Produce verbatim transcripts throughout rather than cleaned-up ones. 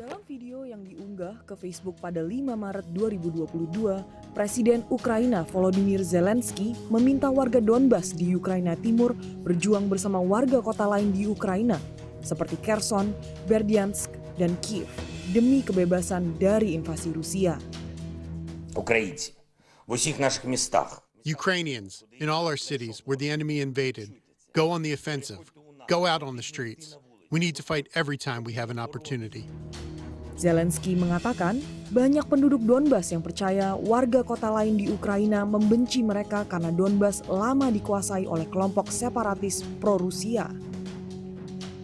Dalam video yang diunggah ke Facebook pada lima Maret dua ribu dua puluh dua, Presiden Ukraina Volodymyr Zelenskyy meminta warga Donbas di Ukraina Timur berjuang bersama warga kota lain di Ukraina, seperti Kherson, Berdyansk, dan Kyiv, demi kebebasan dari invasi Rusia. Ukrainci, в усіх наших містах. Ukrainians, in all our cities where the enemy invaded, go on the offensive, go out on the streets. We need to fight every time we have an opportunity. Zelenskyy mengatakan, banyak penduduk Donbas yang percaya warga kota lain di Ukraina membenci mereka karena Donbas lama dikuasai oleh kelompok separatis pro-Rusia.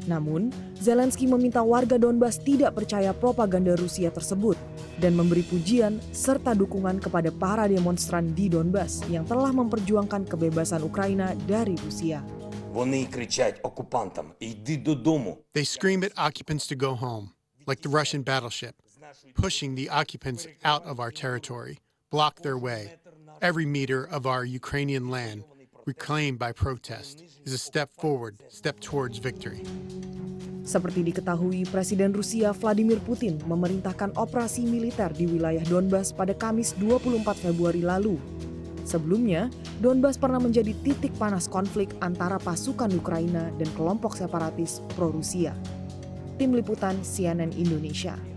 Namun, Zelenskyy meminta warga Donbas tidak percaya propaganda Rusia tersebut dan memberi pujian serta dukungan kepada para demonstran di Donbas yang telah memperjuangkan kebebasan Ukraina dari Rusia. They scream at occupants to go home, like the Russian battleship, pushing the occupants out of our territory, block their way. Every meter of our Ukrainian land, reclaimed by protest, is a step forward, step towards victory. Seperti diketahui, Presiden Rusia Vladimir Putin memerintahkan operasi militer di wilayah Donbas pada Kamis dua puluh empat Februari lalu. Sebelumnya, Donbas pernah menjadi titik panas konflik antara pasukan Ukraina dan kelompok separatis pro-Rusia. Tim Liputan C N N Indonesia.